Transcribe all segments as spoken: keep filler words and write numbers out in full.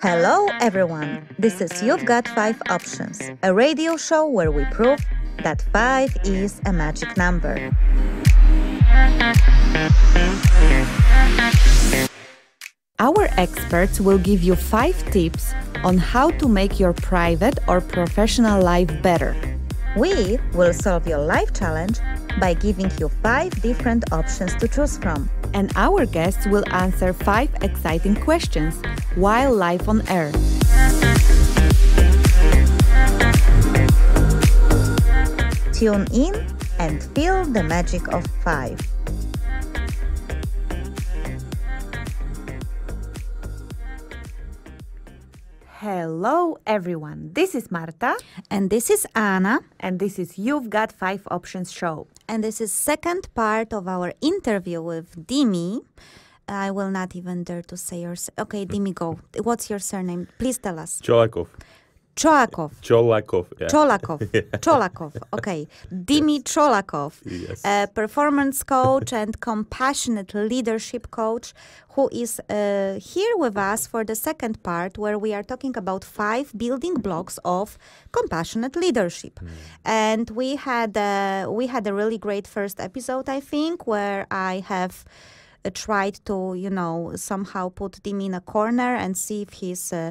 Hello everyone, this is You've Got five Options, a radio show where we prove that five is a magic number. Our experts will give you five tips on how to make your private or professional life better. We will solve your life challenge by giving you five different options to choose from. And our guests will answer five exciting questions while live on air. Tune in and feel the magic of five. Hello everyone, this is Marta. And this is Anna. And this is You've Got five Options show. And this is second part of our interview with Dimi. I will not even dare to say your... Okay, Dimi, go. What's your surname? Please tell us. Cholakov. Cholakov. Cholakov. Yeah. Cholakov. yeah. Cholakov. Okay. Dimi yes. Cholakov, yes. A performance coach and compassionate leadership coach who is uh, here with us for the second part where we are talking about five building blocks of compassionate leadership. Mm. And we had, uh, we had a really great first episode, I think, where I have... Uh, tried to, you know, somehow put Dimi in a corner and see if his uh,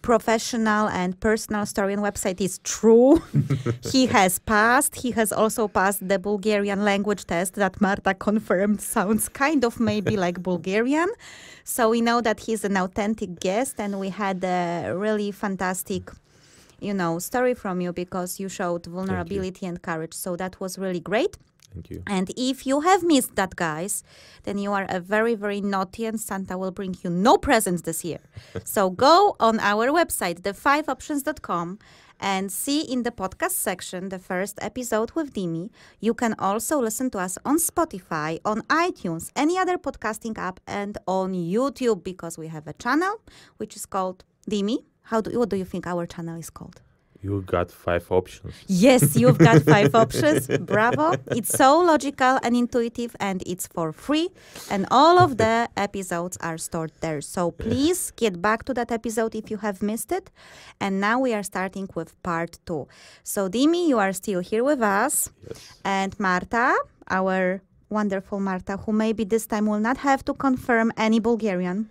professional and personal story and website is true. He has passed. He has also passed the Bulgarian language test that Marta confirmed sounds kind of maybe like Bulgarian. So we know that he's an authentic guest, and we had a really fantastic, you know, story from you because you showed vulnerability and courage. So that was really great. Thank you. And if you have missed that, guys, then you are a very, very naughty and Santa will bring you no presents this year. So go on our website, the five options dot com, and see in the podcast section the first episode with Dimi. You can also listen to us on Spotify, on iTunes, any other podcasting app, and on YouTube because we have a channel which is called Dimi. How do, what do you think our channel is called? You've got five options. Yes, you've got five options. Bravo. It's so logical and intuitive, and it's for free. And all of the episodes are stored there. So please get back to that episode if you have missed it. And now we are starting with part two. So Dimi, you are still here with us. Yes. And Marta, our wonderful Marta, who maybe this time will not have to confirm any Bulgarian.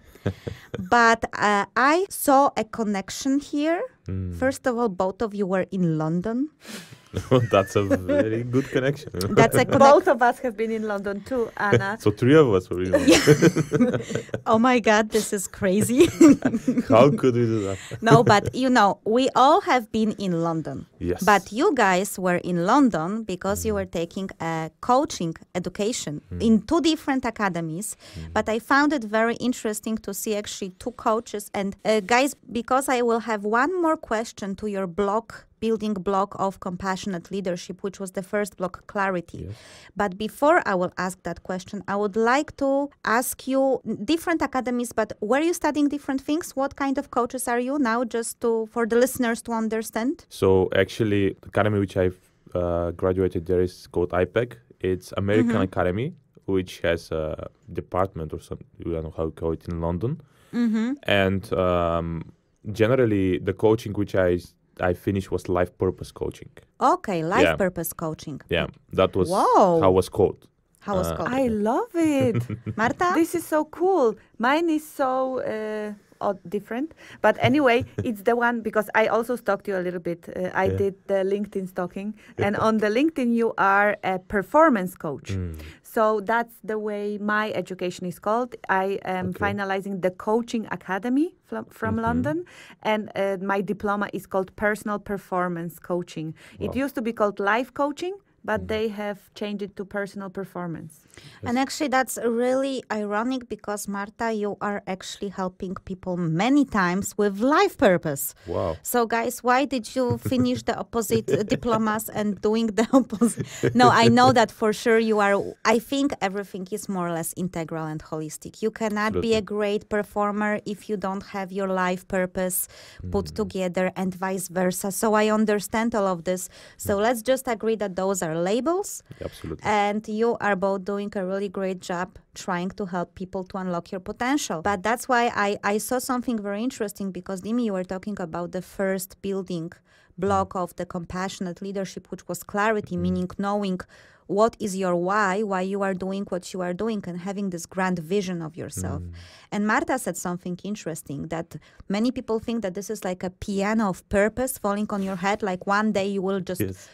But uh, I saw a connection here. Mm. First of all, both of you were in London. That's a very good connection. That's a both of us have been in London too, Anna. So three of us were in London. Oh my God, this is crazy. How could we do that? No, but you know, we all have been in London. Yes. But you guys were in London because mm. you were taking a coaching education mm. in two different academies. Mm. But I found it very interesting to see actually two coaches. And uh, guys, because I will have one more question to your blog, building block of compassionate leadership, which was the first block, clarity. Yes. But before I will ask that question, I would like to ask you different academies, but were you studying different things? What kind of coaches are you now, just to for the listeners to understand? So actually, the academy which I've uh, graduated there is called I P E C. It's American mm-hmm. Academy, which has a department or something, I don't know how you call it, in London. Mm-hmm. And um, generally, the coaching which I I finished was life purpose coaching. Okay, life yeah. purpose coaching. Yeah, that was Whoa. how it was called. How was uh, called? I love it. Marta? This is so cool. Mine is so uh, odd, different. But anyway, it's the one because I also stalked you a little bit. Uh, I yeah. did the LinkedIn stalking. Yeah. And on the LinkedIn, you are a performance coach. Mm. So that's the way my education is called. I am okay. finalizing the Coaching Academy from, from mm-hmm. London. And uh, my diploma is called Personal Performance Coaching. Wow. It used to be called Life Coaching, but mm-hmm. they have changed it to Personal Performance. And actually, that's really ironic because, Marta, you are actually helping people many times with life purpose. Wow. So, guys, why did you finish the opposite diplomas and doing the opposite? No, I know that for sure you are. I think everything is more or less integral and holistic. You cannot Absolutely. be a great performer if you don't have your life purpose put mm. together and vice versa. So I understand all of this. So mm. let's just agree that those are are labels. Absolutely. And you are both doing a really great job trying to help people to unlock your potential. But that's why I, I saw something very interesting, because Dimi, you were talking about the first building block of the compassionate leadership, which was clarity, meaning knowing what is your why, why you are doing what you are doing, and having this grand vision of yourself. Mm. And Marta said something interesting, that many people think that this is like a piano of purpose falling on your head, like one day you will just yes.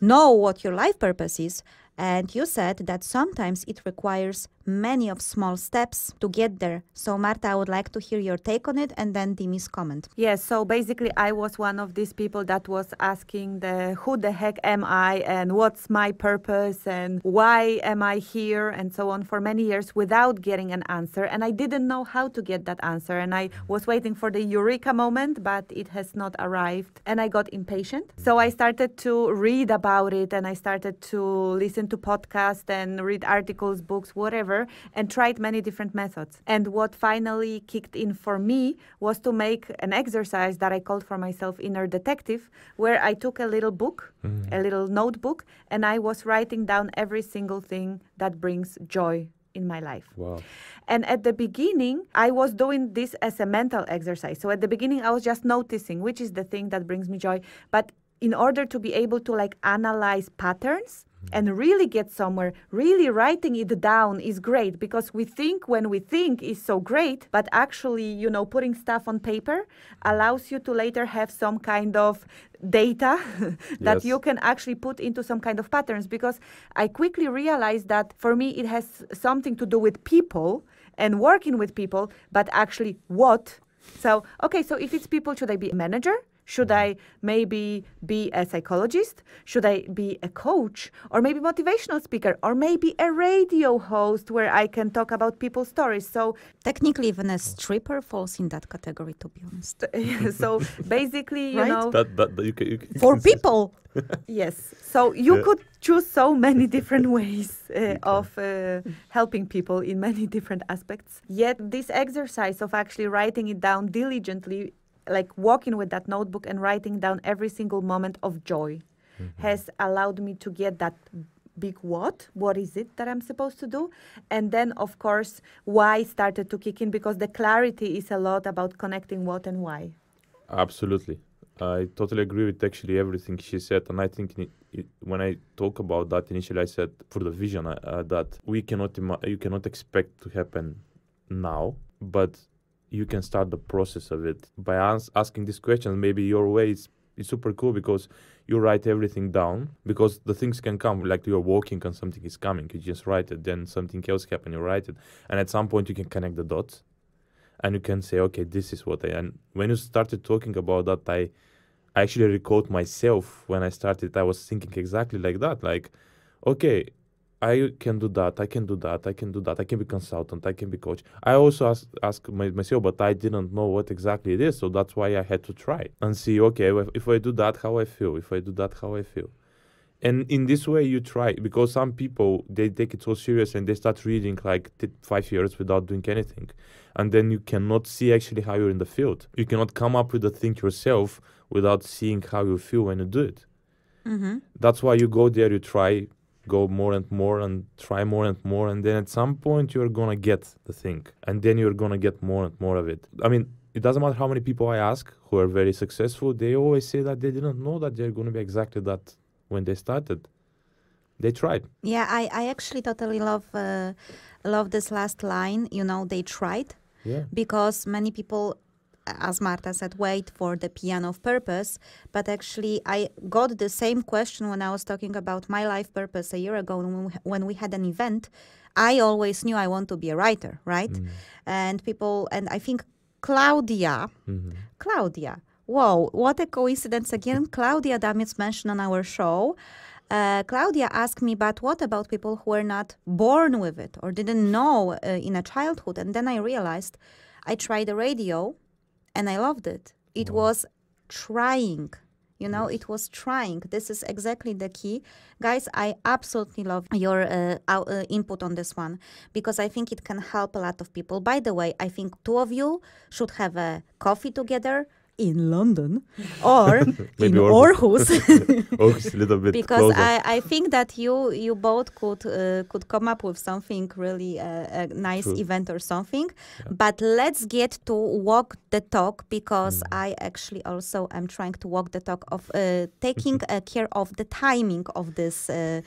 know what your life purpose is. And you said that sometimes it requires many of small steps to get there. So Marta, I would like to hear your take on it, and then Dimi's comment. Yes, so basically I was one of these people that was asking the who the heck am I, and what's my purpose, and why am I here, and so on, for many years without getting an answer. And I didn't know how to get that answer, and I was waiting for the eureka moment, but it has not arrived, and I got impatient. So I started to read about it, and I started to listen to podcasts and read articles, books, whatever, and tried many different methods. And what finally kicked in for me was to make an exercise that I called for myself Inner Detective, where I took a little book, mm. a little notebook, and I was writing down every single thing that brings joy in my life. Wow. And at the beginning, I was doing this as a mental exercise. So at the beginning, I was just noticing which is the thing that brings me joy. But in order to be able to like analyze patterns, and really get somewhere, really writing it down is great, because we think when we think is so great, but actually, you know, putting stuff on paper allows you to later have some kind of data that yes. you can actually put into some kind of patterns. Because I quickly realized that for me, it has something to do with people and working with people, but actually what? So, okay, so if it's people, should I be a manager? Should I maybe be a psychologist? Should I be a coach? Or maybe motivational speaker? Or maybe a radio host where I can talk about people's stories? So technically, even a stripper falls in that category, to be honest. So basically, you right? know... That, that, that you can, you can for people! Yes. So you yeah. could choose so many different ways uh, of uh, helping people in many different aspects. Yet this exercise of actually writing it down diligently, like walking with that notebook and writing down every single moment of joy mm-hmm. has allowed me to get that big what, what is it that I'm supposed to do? And then, of course, why started to kick in, because the clarity is a lot about connecting what and why. Absolutely. I totally agree with actually everything she said. And I think it, it, when I talk about that, initially I said for the vision uh, that we cannot, you cannot expect to happen now, but you can start the process of it by ans asking these questions. Maybe your way is, is super cool because you write everything down, because the things can come, like you're walking and something is coming, you just write it, then something else happens, you write it. And at some point you can connect the dots and you can say, okay, this is what I, and when you started talking about that, I, I actually recalled myself when I started, I was thinking exactly like that, like, okay, I can do that, I can do that, I can do that, I can be consultant, I can be coach. I also asked ask myself, but I didn't know what exactly it is, so that's why I had to try and see, okay, if I do that, how I feel, if I do that, how I feel. And in this way you try, because some people, they take it so serious and they start reading like five years without doing anything. And then you cannot see actually how you're in the field. You cannot come up with the thing yourself without seeing how you feel when you do it. Mm-hmm. That's why you go there, you try, go more and more and try more and more, and then at some point you're gonna get the thing, and then you're gonna get more and more of it. I mean, it doesn't matter how many people I ask who are very successful, they always say that they didn't know that they're gonna be exactly that when they started. They tried. Yeah, I, I actually totally love uh, love this last line, you know, they tried. Yeah. Because many people, as Marta said, wait for the piano of purpose. But actually, I got the same question when I was talking about my life purpose a year ago when we, when we had an event. I always knew I want to be a writer, right? Mm-hmm. And people, and I think Claudia, mm-hmm. Claudia, wow, what a coincidence again. Claudia Damitz mentioned on our show. Uh, Claudia asked me, but what about people who were not born with it or didn't know uh, in a childhood? And then I realized I tried the radio. And I loved it. It wow. was trying, you know, yes. it was trying. This is exactly the key. Guys, I absolutely love your uh, uh, input on this one, because I think it can help a lot of people. By the way, I think two of you should have a coffee together, in London or in Aarhus, Aarhus a little bit because I, I think that you you both could uh, could come up with something really uh, a nice True. event or something. Yeah. But let's get to walk the talk, because mm. I actually also am trying to walk the talk of uh, taking uh, care of the timing of this uh,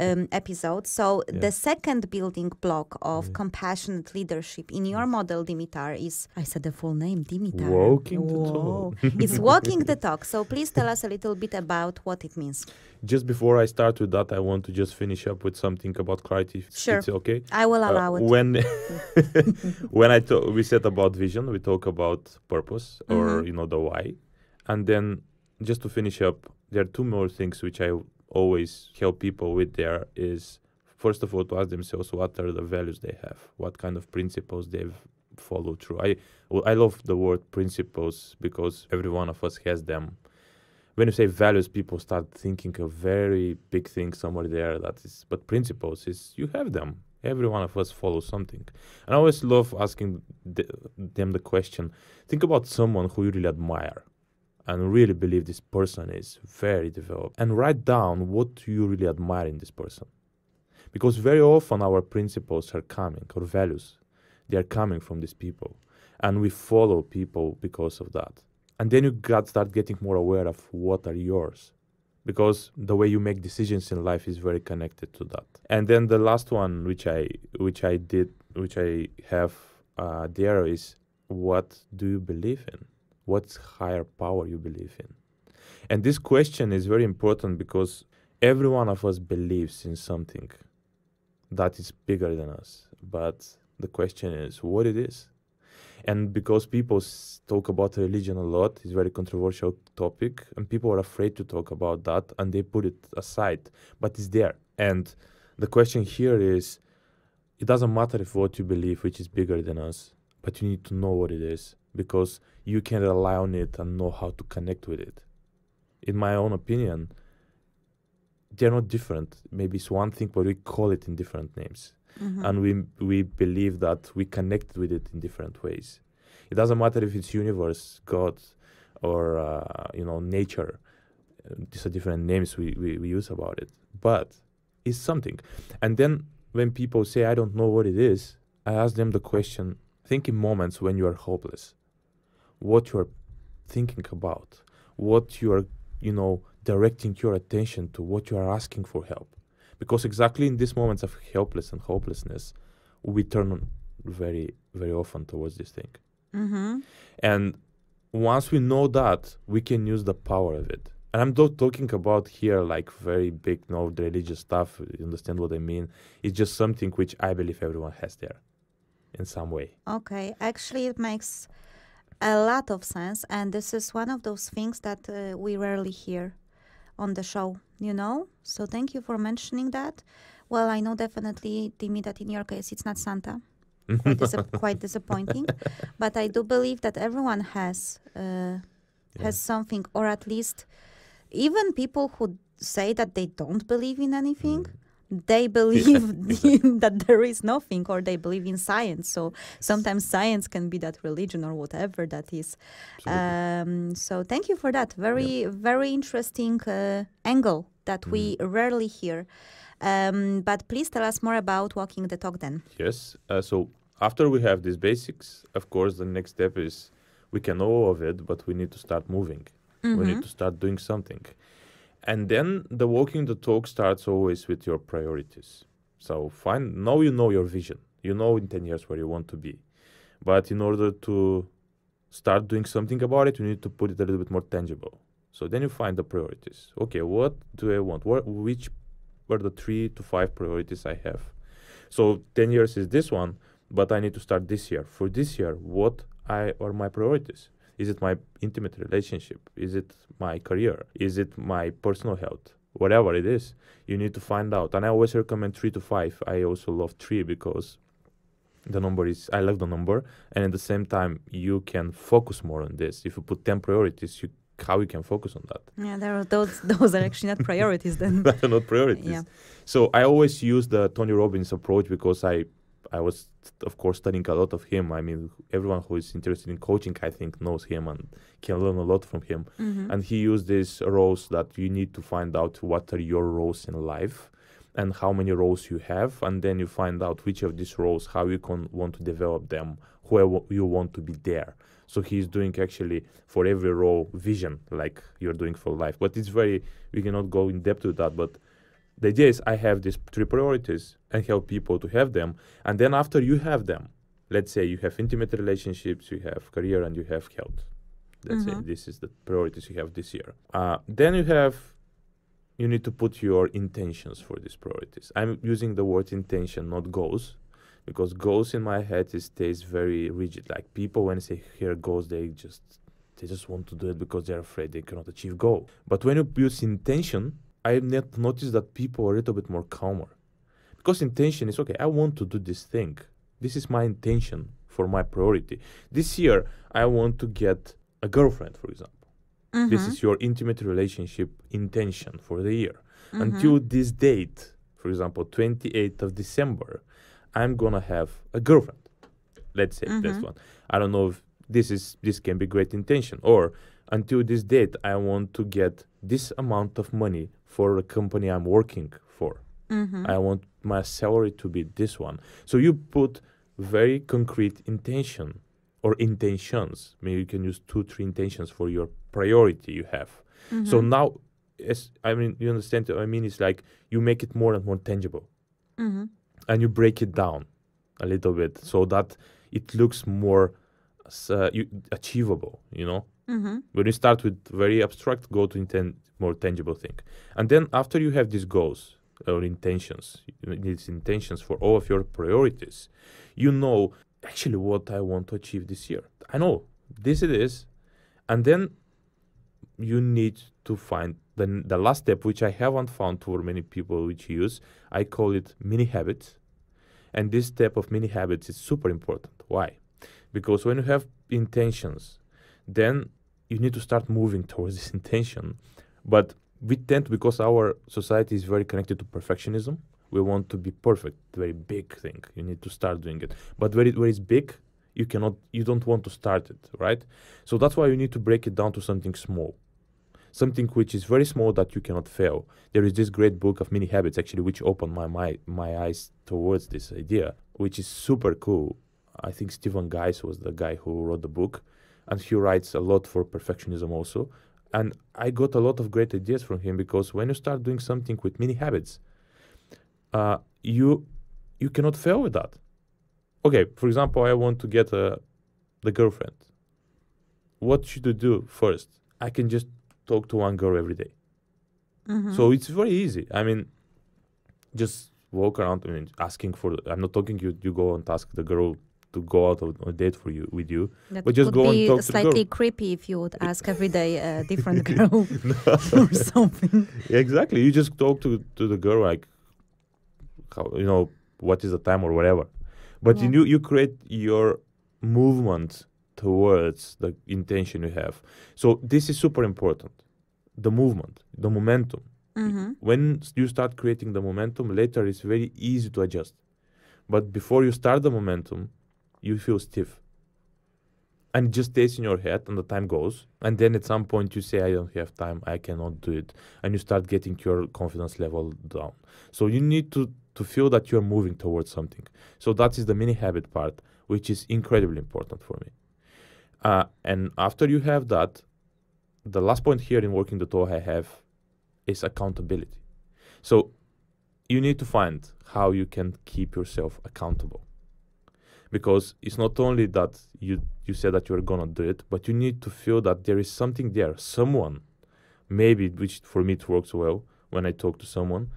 um, episode. So yeah. the second building block of yeah. compassionate leadership in your model, Dimitar, is I said the full name, Dimitar. Walking the talk. It's walking the talk. So please tell us a little bit about what it means. Just before I start with that, I want to just finish up with something about clarity. Sure. It's okay. I will allow uh, it. When when I we said about vision, we talk about purpose or mm-hmm. you know the why, and then just to finish up, there are two more things which I always help people with. There is first of all to ask themselves what are the values they have, what kind of principles they've follow through. I I love the word principles because every one of us has them. When you say values, people start thinking of very big things somewhere there. That is, but principles is you have them. Every one of us follows something. And I always love asking the, them the question. Think about someone who you really admire and really believe this person is very developed, and write down what you really admire in this person, because very often our principles are coming or values. They are coming from these people, and we follow people because of that. And then you got start getting more aware of what are yours, because the way you make decisions in life is very connected to that. And then the last one, which I which I did, which I have uh, there, is what do you believe in? What's higher power you believe in? And this question is very important because every one of us believes in something that is bigger than us, but the question is what it is. And because people s talk about religion a lot, it's a very controversial topic, and people are afraid to talk about that, and they put it aside, but it's there. And the question here is, it doesn't matter if what you believe, which is bigger than us, but you need to know what it is, because you can rely on it and know how to connect with it. In my own opinion, they're not different. Maybe it's one thing, but we call it in different names. Mm-hmm. And we we believe that we connect with it in different ways. It doesn't matter if it's universe, God, or uh, you know nature. These are different names we, we, we use about it, but it's something. And then when people say I don't know what it is, I ask them the question: think in moments when you are hopeless, what you are thinking about, what you are you know directing your attention to, what you are asking for help. Because exactly in these moments of helpless and hopelessness, we turn very, very often towards this thing. Mm-hmm. And once we know that, we can use the power of it. And I'm not talking about here like very big, you know, religious stuff. You understand what I mean? It's just something which I believe everyone has there in some way. Okay. Actually, it makes a lot of sense. And this is one of those things that uh, we rarely hear on the show, you know? So thank you for mentioning that. Well, I know definitely, Dimi, that in your case, it's not Santa. Quite, disap quite disappointing. But I do believe that everyone has, uh, yeah. has something, or at least even people who say that they don't believe in anything, mm. they believe in that there is nothing, or they believe in science. So sometimes science can be that religion or whatever that is. Um, so thank you for that. Very, yeah. very interesting uh, angle that we mm. rarely hear. Um, but please tell us more about walking the talk then. Yes. Uh, so after we have these basics, of course, the next step is we can know of it, but we need to start moving. Mm-hmm. We need to start doing something. And then the walking the talk starts always with your priorities. So find, now you know your vision. You know in ten years where you want to be. But in order to start doing something about it, you need to put it a little bit more tangible. So then you find the priorities. Okay, what do I want? What, which were the three to five priorities I have? So ten years is this one, but I need to start this year. For this year, what I, are my priorities? Is it my intimate relationship? Is it my career? Is it my personal health? Whatever it is, you need to find out. And I always recommend three to five. I also love three because the number is, I love the number. And at the same time, you can focus more on this. If you put ten priorities, you, how you can focus on that? Yeah, there are those, those are actually not priorities then. Those are not priorities. Yeah. So I always use the Tony Robbins approach because I, I was, of course, studying a lot of him. I mean, everyone who is interested in coaching, I think, knows him and can learn a lot from him. Mm-hmm. And he used these roles that you need to find out what are your roles in life and how many roles you have. And then you find out which of these roles, how you can want to develop them, who you want to be there. So he's doing actually for every role vision like you're doing for life. But it's very, we cannot go in depth with that, but the idea is I have these three priorities and help people to have them. And then after you have them, let's say you have intimate relationships, you have career, and you have health. Let's mm-hmm. say this is the priorities you have this year. Uh, then you have, you need to put your intentions for these priorities. I'm using the word intention, not goals, because goals in my head is, stays very rigid. Like people when they say here goals, they just, they just want to do it because they're afraid they cannot achieve goal. But when you use intention, I have not noticed that people are a little bit more calmer, because intention is, okay, I want to do this thing. This is my intention for my priority. This year, I want to get a girlfriend, for example. Mm-hmm. This is your intimate relationship intention for the year. Mm-hmm. Until this date, for example, twenty-eighth of December, I'm going to have a girlfriend. Let's say mm-hmm. that's one. I don't know if this is, this can be great intention. Or until this date, I want to get this amount of money for a company I'm working for. Mm-hmm. I want my salary to be this one. So you put very concrete intention or intentions. I mean, you can use two, three intentions for your priority you have. Mm-hmm. So now, as, I mean, you understand what I mean? It's like you make it more and more tangible. Mm-hmm. And you break it down a little bit so that it looks more uh, you, achievable, you know? Mm-hmm. When you start with very abstract, go to intent more tangible thing. And then after you have these goals or intentions, these intentions for all of your priorities, you know actually what I want to achieve this year. I know this it is. And then you need to find the, the last step, which I haven't found for many people which use. I call it mini habits. And this step of mini habits is super important. Why? Because when you have intentions, then you need to start moving towards this intention. But we tend to, because our society is very connected to perfectionism, we want to be perfect, very big thing. You need to start doing it. But where, it, where it's big, you cannot, you don't want to start it, right? So that's why you need to break it down to something small, something which is very small that you cannot fail. There is this great book of mini habits, actually, which opened my, my, my eyes towards this idea, which is super cool. I think Stephen Guise was the guy who wrote the book. And he writes a lot for perfectionism also. And I got a lot of great ideas from him, because when you start doing something with mini habits, uh, you you cannot fail with that. Okay, for example, I want to get uh, the girlfriend. What should I do first? I can just talk to one girl every day. Mm-hmm. So it's very easy. I mean, just walk around and asking for, I'm not talking you, you go and ask the girl to go out on a date for you with you, that but just go and talk to the girl. Slightly creepy if you would ask every day a different girl or something. Exactly, you just talk to to the girl like, how, you know, what is the time or whatever. But yeah. you you create your movement towards the intention you have. So this is super important. The movement, the momentum. Mm-hmm. When you start creating the momentum, later it's very easy to adjust. But before you start the momentum, you feel stiff. And it just stays in your head and the time goes. And then at some point you say, I don't have time, I cannot do it. And you start getting your confidence level down. So you need to, to feel that you're moving towards something. So that is the mini habit part, which is incredibly important for me. Uh, and after you have that, the last point here in working the tool I have is accountability. So you need to find how you can keep yourself accountable. Because it's not only that you, you said that you're going to do it, but you need to feel that there is something there, someone, maybe, which for me it works well when I talk to someone,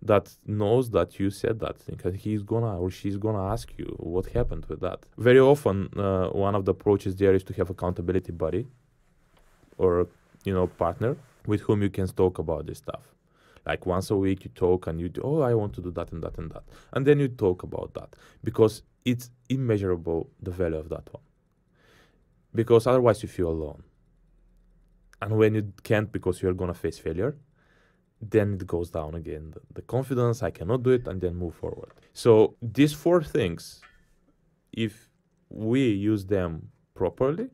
that knows that you said that thing, that he's going to or she's going to ask you what happened with that. Very often, uh, one of the approaches there is to have accountability buddy or, you know, partner with whom you can talk about this stuff. Like once a week you talk and you do, oh, I want to do that and that and that. And then you talk about that because it's immeasurable, the value of that one. Because otherwise you feel alone. And when you can't because you're going to face failure, then it goes down again. The, the confidence, I cannot do it, and then move forward. So these four things, if we use them properly,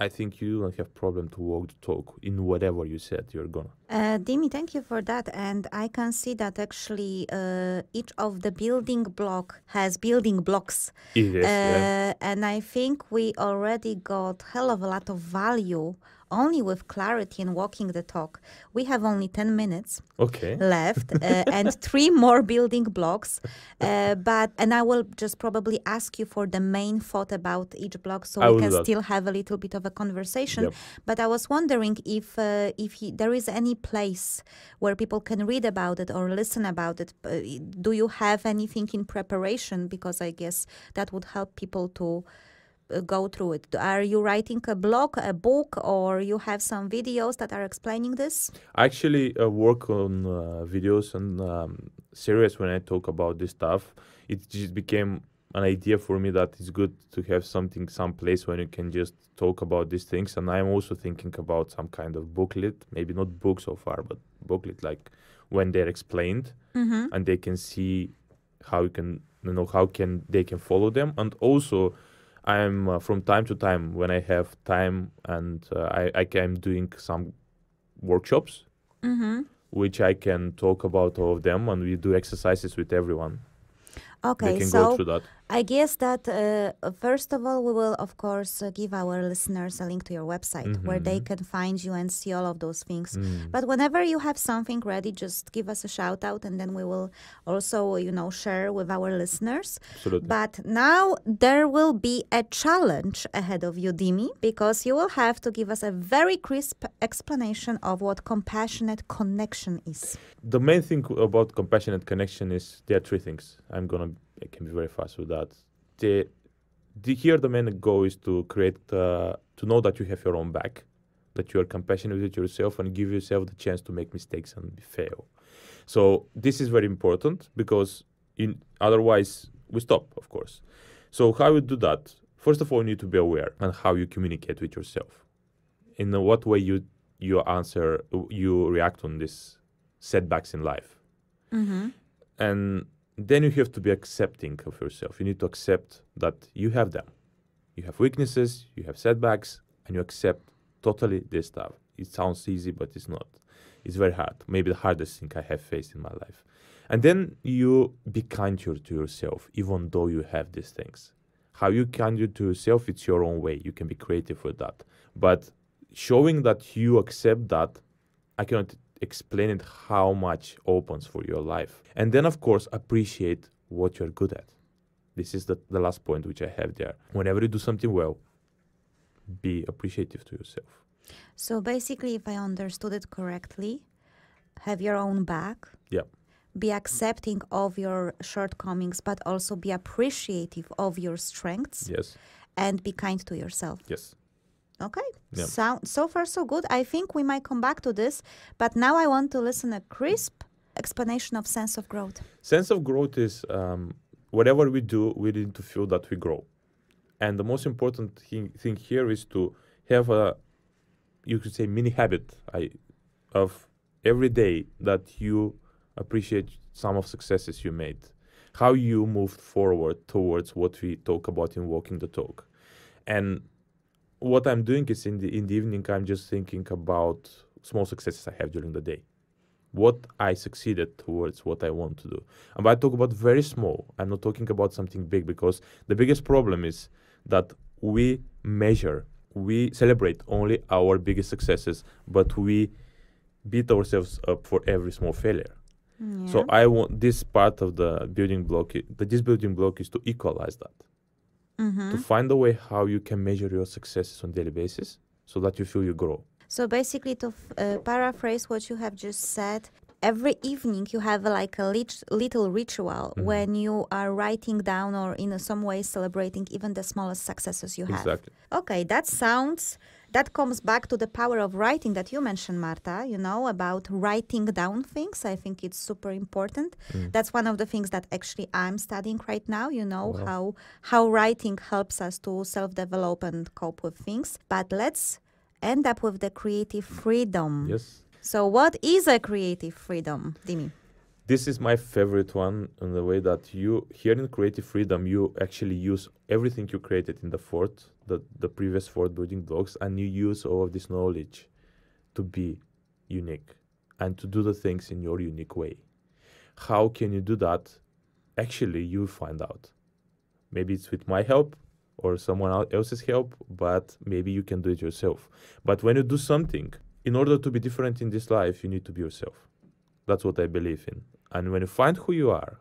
I think you don't have problem to walk the talk in whatever you said you're gonna. Uh, Dimi, thank you for that. And I can see that actually uh, each of the building block has building blocks. It is, uh, yeah. And I think we already got hell of a lot of value only with clarity and walking the talk. We have only ten minutes okay. left uh, and three more building blocks. Uh, but and I will just probably ask you for the main thought about each block, so I we can still have a little bit of a conversation. Yep. But I was wondering if uh, if he, there is any place where people can read about it or listen about it. Uh, do you have anything in preparation? Because I guess that would help people to go through it. Are you writing a blog, a book, or you have some videos that are explaining this? I actually uh, work on uh, videos and um, series when I talk about this stuff. It just became an idea for me that it's good to have something, some place when you can just talk about these things. And I'm also thinking about some kind of booklet, maybe not book so far, but booklet, like when they're explained mm-hmm. and they can see how you can, you know, how can they can follow them. And also, I'm uh, from time to time when I have time and uh, I, I can doing some workshops, mm-hmm. which I can talk about all of them, and we do exercises with everyone. Okay, they can so go through that. I guess that uh, first of all, we will of course uh, give our listeners a link to your website mm-hmm. where they can find you and see all of those things. Mm. But whenever you have something ready, just give us a shout out, and then we will also, you know, share with our listeners. Absolutely. But now there will be a challenge ahead of you, Dimi, because you will have to give us a very crisp explanation of what compassionate connection is. The main thing about compassionate connection is there are three things. I'm gonna. I can be very fast with that. The, the, here the main goal is to create, uh, to know that you have your own back, that you are compassionate with yourself and give yourself the chance to make mistakes and fail. So this is very important because in, otherwise we stop, of course. So how we do that? First of all, you need to be aware and how you communicate with yourself. In what way you, you answer, you react on these setbacks in life. Mm-hmm. And then you have to be accepting of yourself. You need to accept that you have them. You have weaknesses, you have setbacks, and you accept totally this stuff. It sounds easy, but it's not. It's very hard. Maybe the hardest thing I have faced in my life. And then you be kinder to yourself, even though you have these things. How you kinder to yourself, it's your own way. You can be creative with that. But showing that you accept that, I cannot explain it how much opens for your life. And then, of course, appreciate what you're good at. This is the, the last point which I have there. Whenever you do something well, be appreciative to yourself. So basically, if I understood it correctly, have your own back. Yeah. Be accepting of your shortcomings, but also be appreciative of your strengths. Yes. And be kind to yourself. Yes. Okay, yeah. so, so far so good. I think we might come back to this, but now I want to listen a crisp explanation of sense of growth. Sense of growth is um, whatever we do, we need to feel that we grow. And the most important thing, thing here is to have a, you could say, mini habit I, of every day that you appreciate some of successes you made, how you moved forward towards what we talk about in Walking the Talk. And what I'm doing is in the, in the evening, I'm just thinking about small successes I have during the day. What I succeeded towards what I want to do. And I talk about very small. I'm not talking about something big, because the biggest problem is that we measure, we celebrate only our biggest successes, but we beat ourselves up for every small failure. Yeah. So I want this part of the building block, this building block is to equalize that. Mm-hmm. To find a way how you can measure your successes on a daily basis so that you feel you grow. So basically, to uh, paraphrase what you have just said, every evening you have uh, like a lit little ritual mm-hmm. when you are writing down or in uh, some way celebrating even the smallest successes you have. Exactly. Okay, that sounds... That comes back to the power of writing that you mentioned, Marta, you know, about writing down things. I think it's super important. Mm. That's one of the things that actually I'm studying right now, you know, wow. how how writing helps us to self-develop and cope with things. But let's end up with the creative freedom. Yes. So what is a creative freedom, Dimi? This is my favorite one, in the way that you, here in creative freedom, you actually use everything you created in the Fort, the, the previous Fort building blocks, and you use all of this knowledge to be unique and to do the things in your unique way. How can you do that? Actually, you find out. Maybe it's with my help or someone else's help, but maybe you can do it yourself. But when you do something, in order to be different in this life, you need to be yourself. That's what I believe in. And when you find who you are,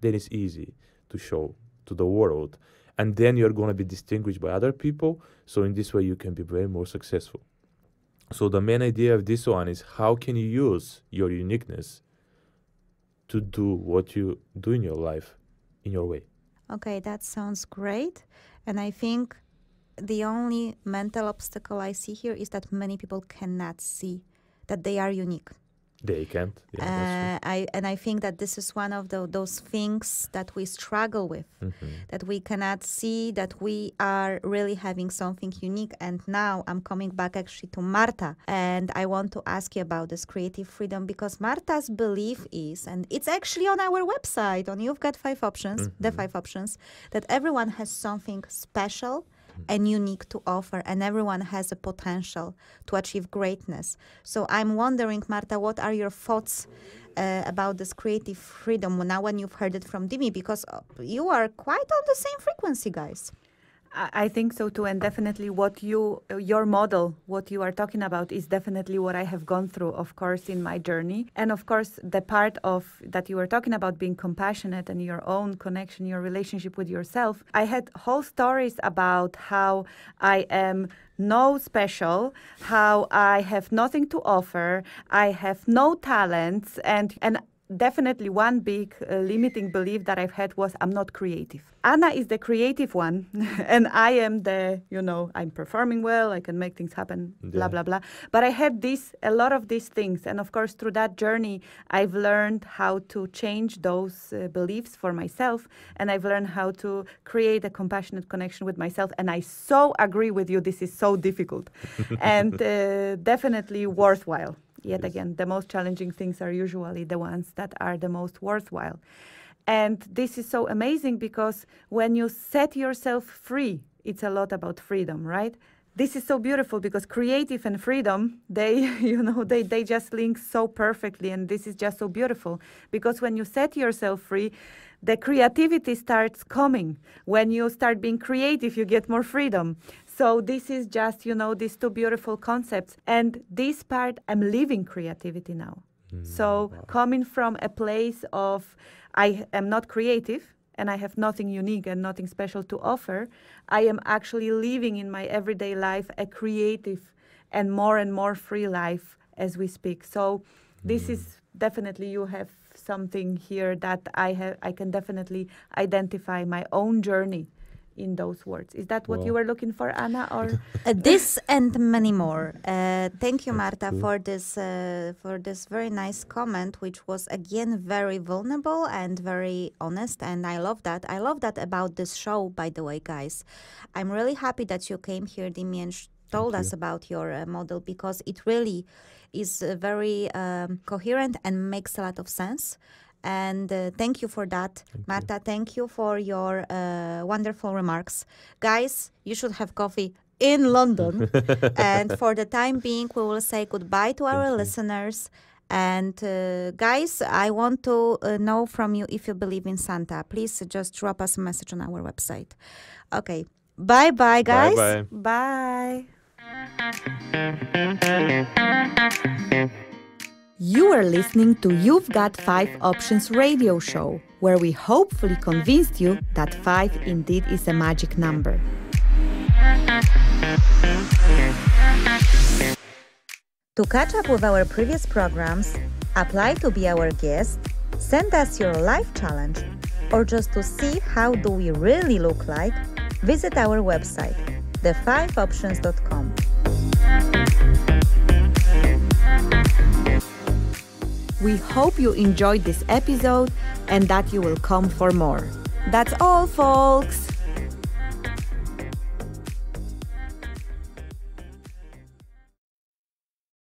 then it's easy to show to the world. And then you're going to be distinguished by other people. So in this way, you can be way more successful. So the main idea of this one is how can you use your uniqueness to do what you do in your life in your way. Okay, that sounds great. And I think the only mental obstacle I see here is that many people cannot see that they are unique. They can't. Yeah, uh, I, and I think that this is one of the, those things that we struggle with, mm-hmm. that we cannot see that we are really having something unique. And now I'm coming back actually to Marta. And I want to ask you about this creative freedom, because Marta's belief is, and it's actually on our website, on You've Got five Options, mm-hmm. the five options, that everyone has something special and unique to offer, and everyone has a potential to achieve greatness. So I'm wondering, Marta, what are your thoughts uh, about this creative freedom now when you've heard it from Dimi? Because you are quite on the same frequency, guys. I think so too, and definitely what you, your model, what you are talking about is definitely what I have gone through, of course, in my journey. And of course, the part of that you were talking about being compassionate and your own connection, your relationship with yourself. I had whole stories about how I am no special, how I have nothing to offer, I have no talents, and, and definitely one big uh, limiting belief that I've had was I'm not creative. Anna is the creative one and I am the, you know, I'm performing well, I can make things happen, yeah. blah, blah, blah. But I had this, a lot of these things. And of course, through that journey, I've learned how to change those uh, beliefs for myself. And I've learned how to create a compassionate connection with myself. And I so agree with you, this is so difficult and uh, definitely worthwhile. Yet yes. again, the most challenging things are usually the ones that are the most worthwhile. And this is so amazing because when you set yourself free, it's a lot about freedom, right? This is so beautiful because creative and freedom, they, you know, they, they just link so perfectly. And this is just so beautiful because when you set yourself free, the creativity starts coming. When you start being creative, you get more freedom. So this is just, you know, these two beautiful concepts. And this part, I'm living creativity now. Mm, so wow. coming from a place of I am not creative and I have nothing unique and nothing special to offer, I am actually living in my everyday life a creative and more and more free life as we speak. So this mm. is definitely, you have something here that I have, I can definitely identify my own journey in those words. Is that what well. you were looking for, Anna? Or uh, this and many more. Uh, thank you, Marta, for this uh, for this very nice comment, which was again very vulnerable and very honest. And I love that. I love that about this show, by the way, guys. I'm really happy that you came here, Dimi, and told us about your uh, model, because it really is uh, very um, coherent and makes a lot of sense. And uh, thank you for that, thank Marta. You. Thank you for your uh, wonderful remarks. Guys, you should have coffee in London. And for the time being, we will say goodbye to our thank listeners. You. And uh, guys, I want to uh, know from you if you believe in Santa. Please just drop us a message on our website. Okay. Bye-bye, guys. Bye-bye. Bye. You are listening to You've Got five Options radio show, where we hopefully convinced you that five indeed is a magic number. To catch up with our previous programs, apply to be our guest, send us your life challenge, or just to see how do we really look like, visit our website, the five options dot com. We hope you enjoyed this episode and that you will come for more. That's all, folks!